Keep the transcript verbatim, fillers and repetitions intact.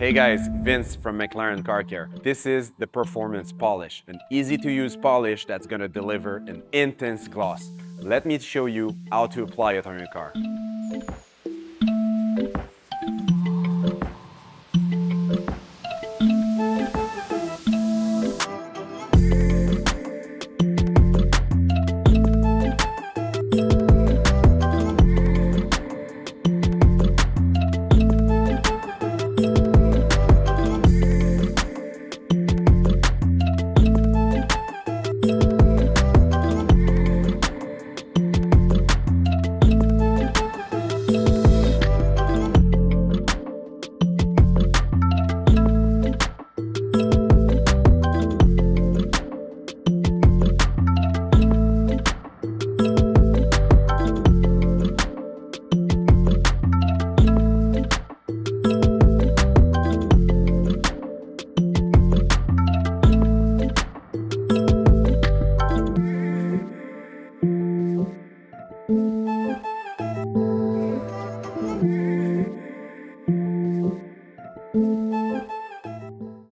Hey guys, Vince from McLaren Car Care. This is the Performance Polish, an easy-to-use polish that's gonna deliver an intense gloss. Let me show you how to apply it on your car.